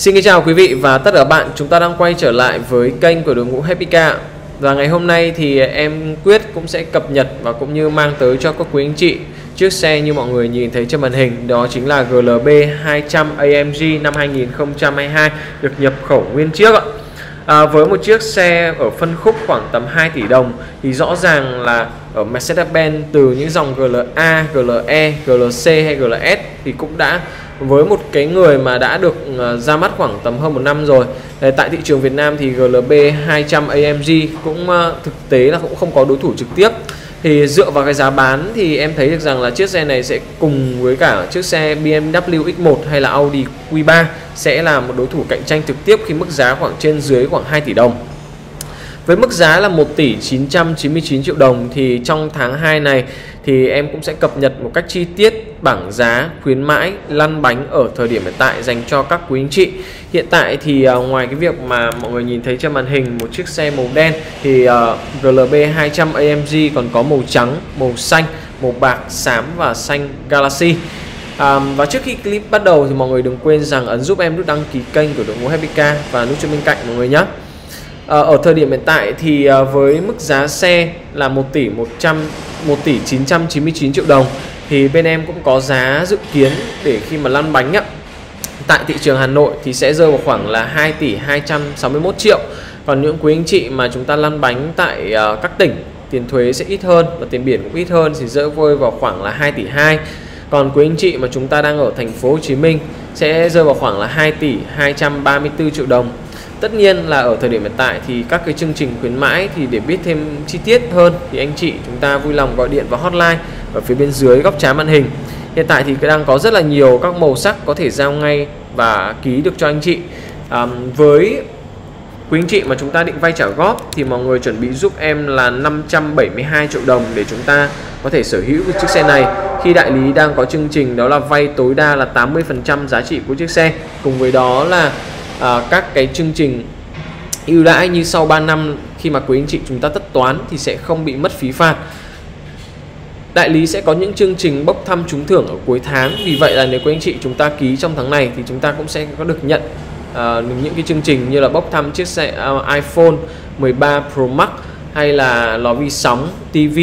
Xin kính chào quý vị và tất cả các bạn, chúng ta đang quay trở lại với kênh của đội ngũ Happy Cars. Và ngày hôm nay thì em Quyết cũng sẽ cập nhật và cũng như mang tới cho các quý anh chị chiếc xe như mọi người nhìn thấy trên màn hình, đó chính là GLB 200 AMG năm 2022 được nhập khẩu nguyên chiếc ạ. Với một chiếc xe ở phân khúc khoảng tầm 2 tỷ đồng thì rõ ràng là ở Mercedes-Benz, từ những dòng GLA, GLE, GLC hay GLS thì cũng đã với một cái người mà đã được ra mắt khoảng tầm hơn một năm rồi. Tại thị trường Việt Nam thì GLB 200 AMG cũng thực tế là cũng không có đối thủ trực tiếp. Thì dựa vào cái giá bán thì em thấy được rằng là chiếc xe này sẽ cùng với cả chiếc xe BMW X1 hay là Audi Q3 sẽ là một đối thủ cạnh tranh trực tiếp khi mức giá khoảng trên dưới khoảng 2 tỷ đồng. Với mức giá là 1 tỷ 999 triệu đồng thì trong tháng 2 này thì em cũng sẽ cập nhật một cách chi tiết bảng giá, khuyến mãi, lăn bánh ở thời điểm hiện tại dành cho các quý anh chị. Hiện tại thì ngoài cái việc mà mọi người nhìn thấy trên màn hình một chiếc xe màu đen thì GLB 200 AMG còn có màu trắng, màu xanh, màu bạc, xám và xanh Galaxy. Và trước khi clip bắt đầu thì mọi người đừng quên rằng ấn giúp em nút đăng ký kênh của đội ngũ Happy Car và nút chuông bên cạnh mọi người nhé. Ở thời điểm hiện tại thì với mức giá xe là 1 tỷ 999 triệu đồng thì bên em cũng có giá dự kiến để khi mà lăn bánh tại thị trường Hà Nội thì sẽ rơi vào khoảng là 2 tỷ 261 triệu. Còn những quý anh chị mà chúng ta lăn bánh tại các tỉnh, tiền thuế sẽ ít hơn và tiền biển cũng ít hơn thì rơi vào khoảng là 2 tỷ 2. Còn quý anh chị mà chúng ta đang ở thành phố Hồ Chí Minh sẽ rơi vào khoảng là 2 tỷ 234 triệu đồng. Tất nhiên là ở thời điểm hiện tại thì các cái chương trình khuyến mãi thì để biết thêm chi tiết hơn thì anh chị chúng ta vui lòng gọi điện vào hotline ở phía bên dưới góc trái màn hình. Hiện tại thì đang có rất là nhiều các màu sắc có thể giao ngay và ký được cho anh chị. Với quý anh chị mà chúng ta định vay trả góp thì mọi người chuẩn bị giúp em là 572 triệu đồng để chúng ta có thể sở hữu chiếc xe này, khi đại lý đang có chương trình đó là vay tối đa là 80% giá trị của chiếc xe. Cùng với đó là các cái chương trình ưu đãi như sau 3 năm khi mà quý anh chị chúng ta tất toán thì sẽ không bị mất phí phạt. Đại lý sẽ có những chương trình bốc thăm trúng thưởng ở cuối tháng, vì vậy là nếu quý anh chị chúng ta ký trong tháng này thì chúng ta cũng sẽ có được nhận những cái chương trình như là bốc thăm chiếc xe iPhone 13 Pro Max hay là lò vi sóng, TV.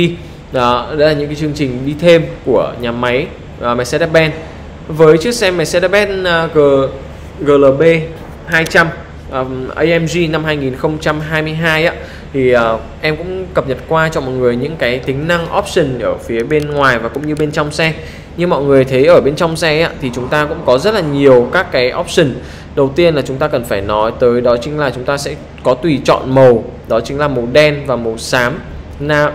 Đó, đây là những cái chương trình đi thêm của nhà máy Mercedes-Benz. Với chiếc xe Mercedes-Benz GLB 200 AMG năm 2022 thì em cũng cập nhật qua cho mọi người những cái tính năng option ở phía bên ngoài và cũng như bên trong xe. Như mọi người thấy ở bên trong xe thì chúng ta cũng có rất là nhiều các cái option. Đầu tiên là chúng ta cần phải nói tới đó chính là chúng ta sẽ có tùy chọn màu, đó chính là màu đen và màu xám,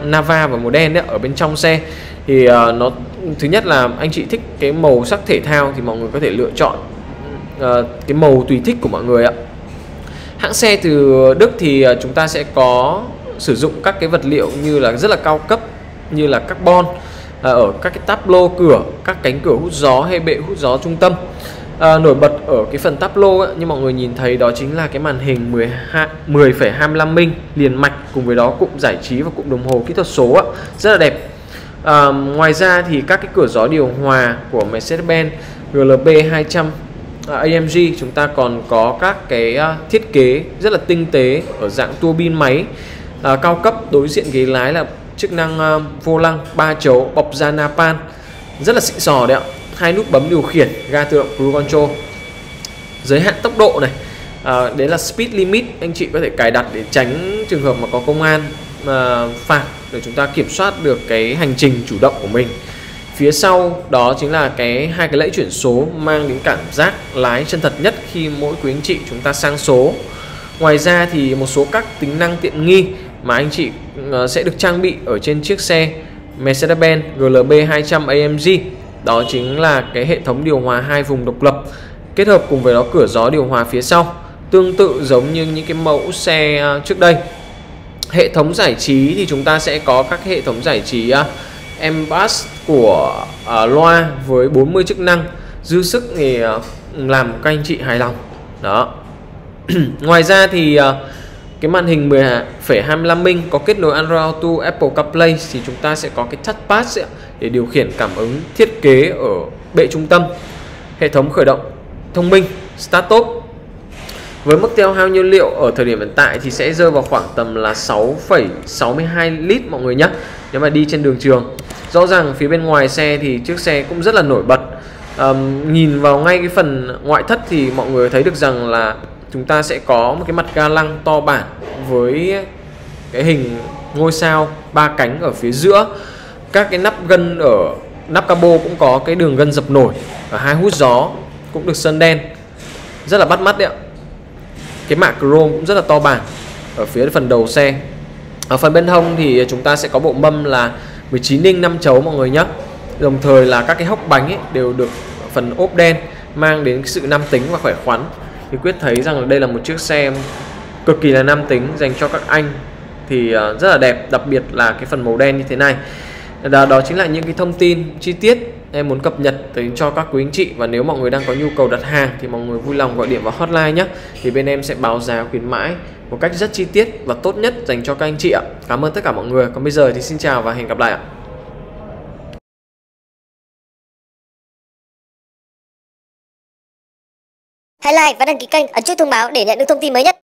nava và màu đen ở bên trong xe. Thì nó thứ nhất là anh chị thích cái màu sắc thể thao thì mọi người có thể lựa chọn cái màu tùy thích của mọi người ạ. Hãng xe từ Đức thì chúng ta sẽ có sử dụng các cái vật liệu như là rất là cao cấp như là carbon ở các cái tablo cửa, các cánh cửa hút gió hay bệ hút gió trung tâm. Nổi bật ở cái phần tablo như mọi người nhìn thấy đó chính là cái màn hình 10,25 inch liền mạch, cùng với đó cụm giải trí và cụm đồng hồ kỹ thuật số rất là đẹp. Ngoài ra thì các cái cửa gió điều hòa của Mercedes-Benz GLB 200 AMG chúng ta còn có các cái thiết kế rất là tinh tế ở dạng tua bin máy cao cấp. Đối diện ghế lái là chức năng vô lăng 3 chấu bọc da Napan rất là xịn sò đấy ạ. 2 nút bấm điều khiển, ga tự động cruise control, giới hạn tốc độ này, đấy là speed limit anh chị có thể cài đặt để tránh trường hợp mà có công an phạt để chúng ta kiểm soát được cái hành trình chủ động của mình. Phía sau đó chính là hai cái lẫy chuyển số mang đến cảm giác lái chân thật nhất khi mỗi quý anh chị chúng ta sang số. Ngoài ra thì một số các tính năng tiện nghi mà anh chị sẽ được trang bị ở trên chiếc xe Mercedes-Benz GLB 200 AMG đó chính là cái hệ thống điều hòa 2 vùng độc lập kết hợp cùng với đó cửa gió điều hòa phía sau, tương tự giống như những cái mẫu xe trước đây. Hệ thống giải trí thì chúng ta sẽ có các hệ thống giải trí M-bus của loa với 40 chức năng, dư sức thì làm các anh chị hài lòng đó. Ngoài ra thì cái màn hình 10,25 inch có kết nối Android Auto, Apple CarPlay thì chúng ta sẽ có cái touchpad để điều khiển cảm ứng thiết kế ở bệ trung tâm. Hệ thống khởi động thông minh Start Stop Với mức tiêu hao nhiên liệu ở thời điểm hiện tại thì sẽ rơi vào khoảng tầm là 6,62 lít mọi người nhé, nếu mà đi trên đường trường. Rõ ràng phía bên ngoài xe thì chiếc xe cũng rất là nổi bật. Nhìn vào ngay cái phần ngoại thất thì mọi người thấy được rằng là chúng ta sẽ có một cái mặt ga lăng to bản với cái hình ngôi sao ba cánh ở phía giữa. Các cái nắp gân ở nắp cabo cũng có cái đường gân dập nổi, ở hai hút gió cũng được sơn đen, rất là bắt mắt đấy ạ. Cái mạ chrome cũng rất là to bản ở phía phần đầu xe. Ở phần bên hông thì chúng ta sẽ có bộ mâm là 19 inch 5 chấu mọi người nhé. Đồng thời là các cái hốc bánh ấy đều được phần ốp đen, mang đến sự nam tính và khỏe khoắn. Thì Quyết thấy rằng đây là một chiếc xe cực kỳ là nam tính dành cho các anh, thì rất là đẹp, đặc biệt là cái phần màu đen như thế này. Đó chính là những cái thông tin chi tiết em muốn cập nhật tới cho các quý anh chị. Và nếu mọi người đang có nhu cầu đặt hàng thì mọi người vui lòng gọi điện vào hotline nhé, thì bên em sẽ báo giá khuyến mãi một cách rất chi tiết và tốt nhất dành cho các anh chị ạ. Cảm ơn tất cả mọi người. Còn bây giờ thì xin chào và hẹn gặp lại ạ. Hãy like và đăng ký kênh, ấn chuông thông báo để nhận được thông tin mới nhất.